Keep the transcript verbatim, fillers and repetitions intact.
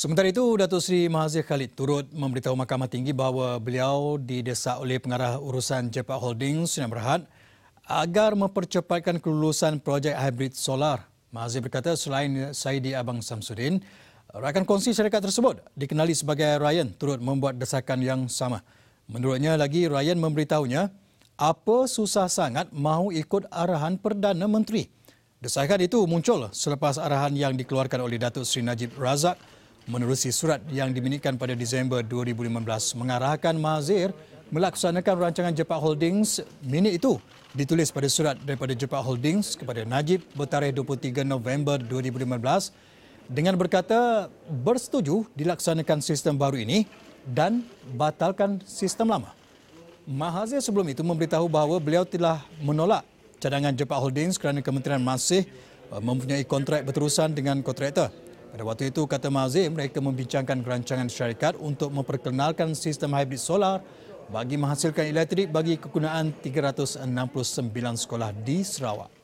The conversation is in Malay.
Sementara itu, Datuk Seri Mahdzir Khalid turut memberitahu Mahkamah Tinggi bahawa beliau didesak oleh pengarah urusan Jepak Holdings Sdn Bhd agar mempercepatkan kelulusan projek hybrid solar. Mahdzir berkata selain Saidi Abang Samsudin, rakan kongsi syarikat tersebut dikenali sebagai Ryan turut membuat desakan yang sama. Menurutnya lagi, Ryan memberitahunya apa susah sangat mahu ikut arahan Perdana Menteri. Desakan itu muncul selepas arahan yang dikeluarkan oleh Datuk Seri Najib Razak menerusi surat yang dibinikkan pada Disember dua ribu lima belas mengarahkan Mahdzir melaksanakan rancangan Jepak Holdings. Minit itu ditulis pada surat daripada Jepak Holdings kepada Najib bertarikh dua puluh tiga November dua ribu lima belas dengan berkata bersetuju dilaksanakan sistem baru ini dan batalkan sistem lama. Mahdzir sebelum itu memberitahu bahawa beliau telah menolak cadangan Jepak Holdings kerana kementerian masih mempunyai kontrak berterusan dengan kontraktor. Pada waktu itu, kata Mahdzir, mereka membincangkan rancangan syarikat untuk memperkenalkan sistem hybrid solar bagi menghasilkan elektrik bagi kegunaan tiga ratus enam puluh sembilan sekolah di Sarawak.